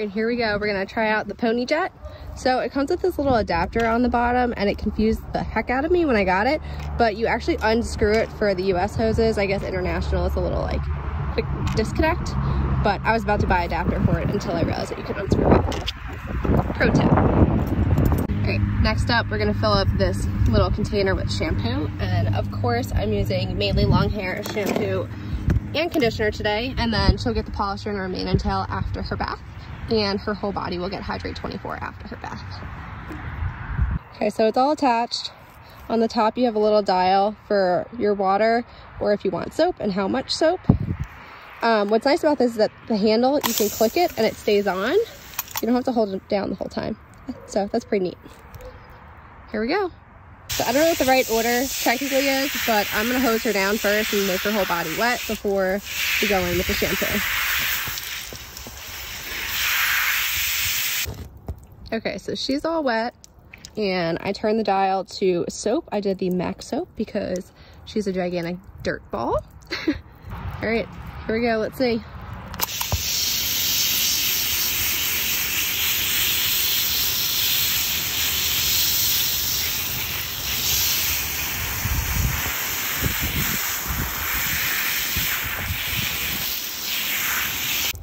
and here we go. We're gonna try out the Pony Jet. So it comes with this little adapter on the bottom, and it confused the heck out of me when I got it, but you actually unscrew it for the US hoses. I guess international is a little like quick disconnect, but I was about to buy an adapter for it until I realized that you could unscrew it. Pro tip. Alright, next up we're gonna fill up this little container with shampoo, and of course I'm using Manely Long Hair shampoo and conditioner today, and then she'll get the polisher in her mane and tail after her bath, and her whole body will get Hydrate 24 after her bath. Okay, so it's all attached. On the top you have a little dial for your water, or if you want soap and how much soap. What's nice about this is that the handle, you can click it and it stays on. You don't have to hold it down the whole time. So that's pretty neat. Here we go. So I don't know what the right order technically is, but I'm gonna hose her down first and make her whole body wet before we go in with the shampoo. Okay, so she's all wet, and I turned the dial to soap. I did the MAC soap because she's a gigantic dirt ball. All right, here we go, let's see.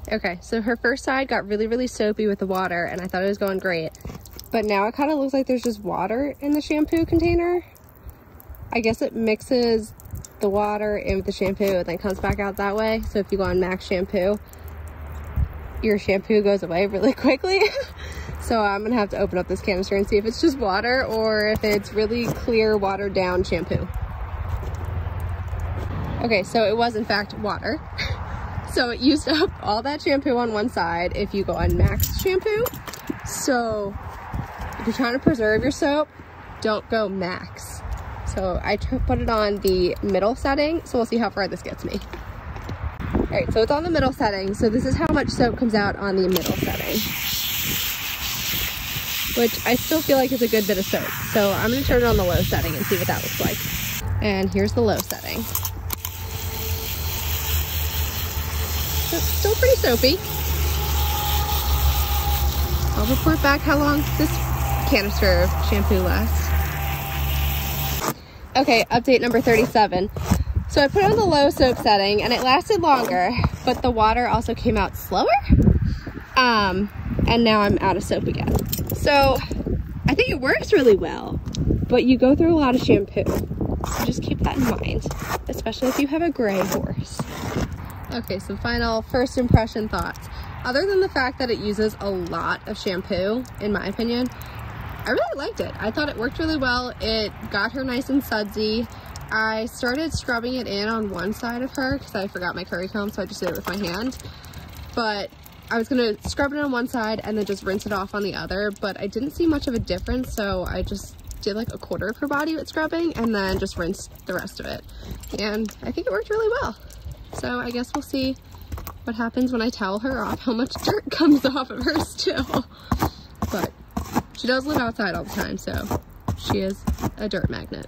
Okay, so her first side got really soapy with the water, and I thought it was going great. But now it kind of looks like there's just water in the shampoo container. I guess it mixes the water in with the shampoo and then comes back out that way. So if you go on MAC shampoo, your shampoo goes away really quickly. So I'm gonna have to open up this canister and see if it's just water or if it's really clear, watered down shampoo. Okay, so it was in fact water. So it used up all that shampoo on one side if you go on MAC shampoo. So if you're trying to preserve your soap, don't go MAC. So I put it on the middle setting, so we'll see how far this gets me. All right, so it's on the middle setting. So this is how much soap comes out on the middle setting, which I still feel like is a good bit of soap. So I'm gonna turn it on the low setting and see what that looks like. And here's the low setting. It's still pretty soapy. I'll report back how long this canister of shampoo lasts. Okay, update number 37. So I put on the low soap setting and it lasted longer, but the water also came out slower. And now I'm out of soap again. So I think it works really well, but you go through a lot of shampoo. So just keep that in mind, especially if you have a gray horse. Okay, so final first impression thoughts. Other than the fact that it uses a lot of shampoo, in my opinion, I really liked it. I thought it worked really well. It got her nice and sudsy. I started scrubbing it in on one side of her because I forgot my curry comb, so I just did it with my hand. But I was gonna scrub it on one side and then just rinse it off on the other, but I didn't see much of a difference, so I just did like a quarter of her body with scrubbing and then just rinsed the rest of it. And I think it worked really well. So I guess we'll see what happens when I towel her off, how much dirt comes off of her still. But she does live outside all the time, so she is a dirt magnet.